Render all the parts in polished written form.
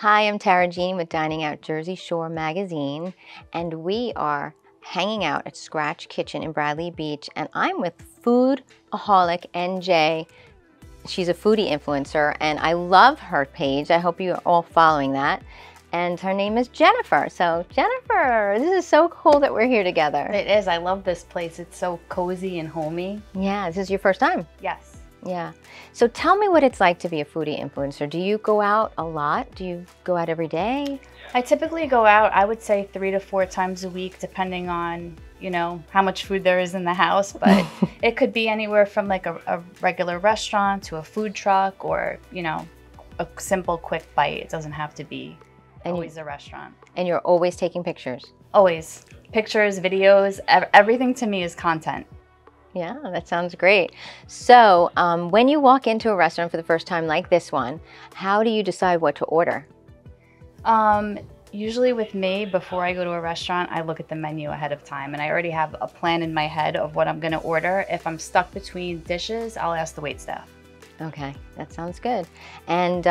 Hi, I'm Tara Jean with Dining Out Jersey Shore Magazine, and we are hanging out at Scratch Kitchen in Bradley Beach, and I'm with FoodaholicNJ1. She's a foodie influencer, and I love her page. I hope you're all following that. And her name is Jennifer. So Jennifer, this is so cool that we're here together. It is. I love this place. It's so cozy and homey. Yeah, this is your first time? Yes. Yeah. So tell me what it's like to be a foodie influencer. Do you go out a lot? Do you go out every day? I typically go out, I would say 3 to 4 times a week, depending on, you know, how much food there is in the house. But it could be anywhere from like a regular restaurant to a food truck or, you know, a simple quick bite. It doesn't have to be always a restaurant. And you're always taking pictures? Always. Pictures, videos, everything to me is content. Yeah, that sounds great. So when you walk into a restaurant for the first time like this one, how do you decide what to order? Usually with me, before I go to a restaurant, I look at the menu ahead of time, and I already have a plan in my head of what I'm gonna order. If I'm stuck between dishes, I'll ask the waitstaff. Okay, that sounds good. And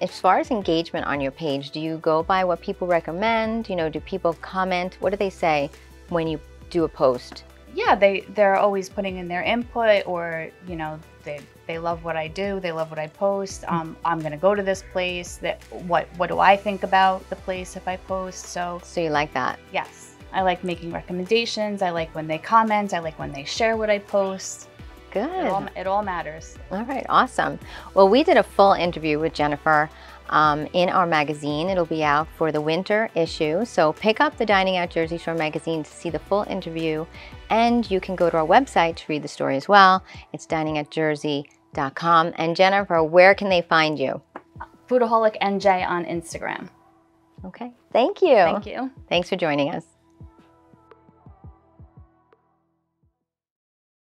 as far as engagement on your page, do you go by what people recommend? You know, do people comment? What do they say when you do a post? Yeah, they're always putting in their input, or, you know, they love what I do, they love what I post. I'm going to go to this place, what do I think about the place if I post? So you like that? Yes. I like making recommendations. I like when they comment. I like when they share what I post. Good. It all matters. All right, awesome. Well, we did a full interview with Jennifer in our magazine. It'll be out for the winter issue. So pick up the Dining Out Jersey Shore magazine to see the full interview. And you can go to our website to read the story as well. It's diningatjersey.com. And Jennifer, where can they find you? FoodaholicNJ on Instagram. Okay, thank you. Thank you. Thanks for joining us.